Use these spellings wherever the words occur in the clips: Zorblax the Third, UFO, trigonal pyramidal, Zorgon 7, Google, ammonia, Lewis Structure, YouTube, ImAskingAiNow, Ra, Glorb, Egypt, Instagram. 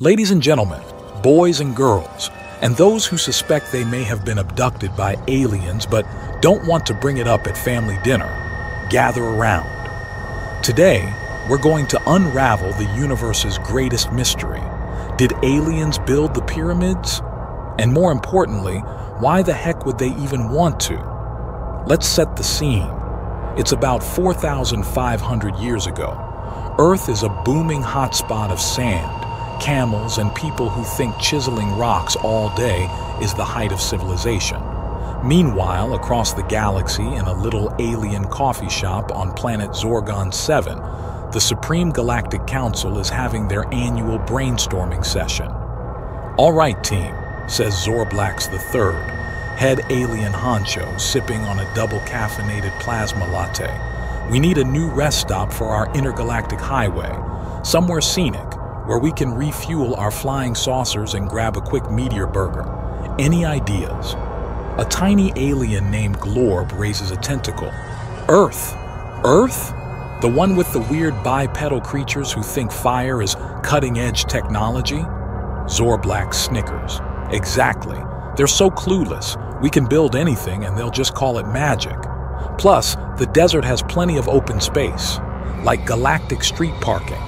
Ladies and gentlemen, boys and girls, and those who suspect they may have been abducted by aliens but don't want to bring it up at family dinner, gather around. Today, we're going to unravel the universe's greatest mystery. Did aliens build the pyramids? And more importantly, why the heck would they even want to? Let's set the scene. It's about 4,500 years ago. Earth is a booming hotspot of sand, camels, and people who think chiseling rocks all day is the height of civilization. Meanwhile, across the galaxy in a little alien coffee shop on planet Zorgon 7, the Supreme Galactic Council is having their annual brainstorming session. "All right, team," says Zorblax the Third, head alien honcho sipping on a double-caffeinated plasma latte. "We need a new rest stop for our intergalactic highway, somewhere scenic, where we can refuel our flying saucers and grab a quick meteor burger. Any ideas?" A tiny alien named Glorb raises a tentacle. "Earth? Earth? The one with the weird bipedal creatures who think fire is cutting-edge technology?" Zorblax snickers. "Exactly. They're so clueless. We can build anything and they'll just call it magic. Plus, the desert has plenty of open space, like galactic street parking."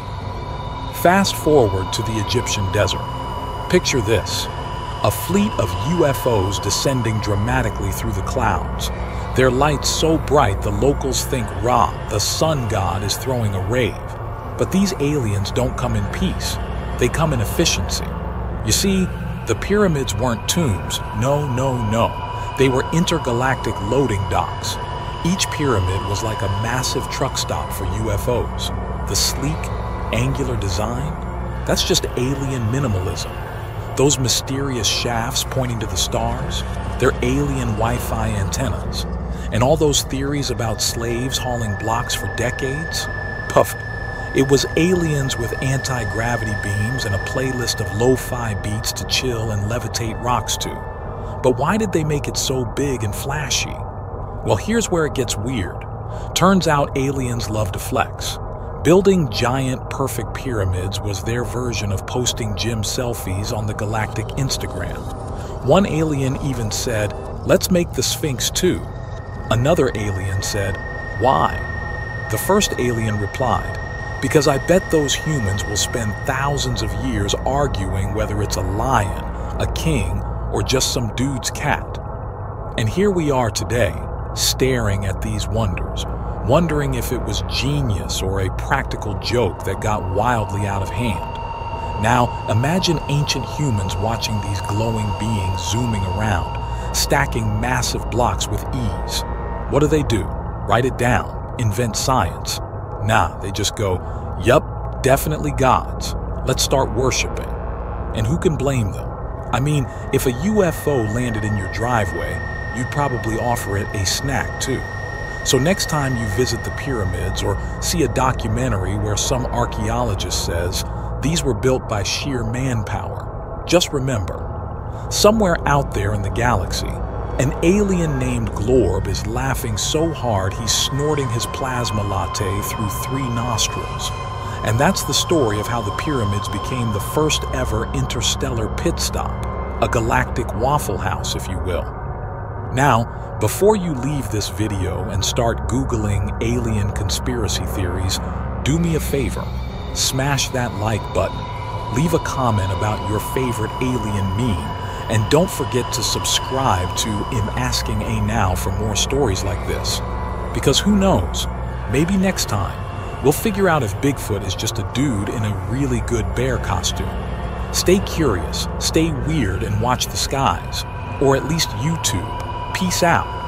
Fast forward to the Egyptian desert. Picture this: a fleet of UFOs descending dramatically through the clouds. Their lights so bright the locals think Ra, the sun god, is throwing a rave. But these aliens don't come in peace. They come in efficiency. You see, the pyramids weren't tombs. No. They were intergalactic loading docks. Each pyramid was like a massive truck stop for UFOs. The sleek, angular design? That's just alien minimalism. Those mysterious shafts pointing to the stars? They're alien Wi-Fi antennas. And all those theories about slaves hauling blocks for decades? Puff. It was aliens with anti-gravity beams and a playlist of lo-fi beats to chill and levitate rocks to. But why did they make it so big and flashy? Well, here's where it gets weird. Turns out aliens love to flex. Building giant, perfect pyramids was their version of posting gym selfies on the galactic Instagram. One alien even said, "Let's make the Sphinx too." Another alien said, "Why?" The first alien replied, "Because I bet those humans will spend thousands of years arguing whether it's a lion, a king, or just some dude's cat." And here we are today, staring at these wonders, wondering if it was genius or a practical joke that got wildly out of hand. Now, imagine ancient humans watching these glowing beings zooming around, stacking massive blocks with ease. What do? Write it down? Invent science? Nah, they just go, "Yup, definitely gods. Let's start worshiping." And who can blame them? I mean, if a UFO landed in your driveway, you'd probably offer it a snack too. So next time you visit the pyramids or see a documentary where some archaeologist says these were built by sheer manpower, just remember, somewhere out there in the galaxy, an alien named Glorb is laughing so hard he's snorting his plasma latte through three nostrils. And that's the story of how the pyramids became the first ever interstellar pit stop, a galactic Waffle House, if you will. Now, before you leave this video and start Googling alien conspiracy theories, do me a favor. Smash that like button, leave a comment about your favorite alien meme, and don't forget to subscribe to ImAskingAiNow for more stories like this. Because who knows, maybe next time, we'll figure out if Bigfoot is just a dude in a really good bear costume. Stay curious, stay weird, and watch the skies, or at least YouTube. Peace out.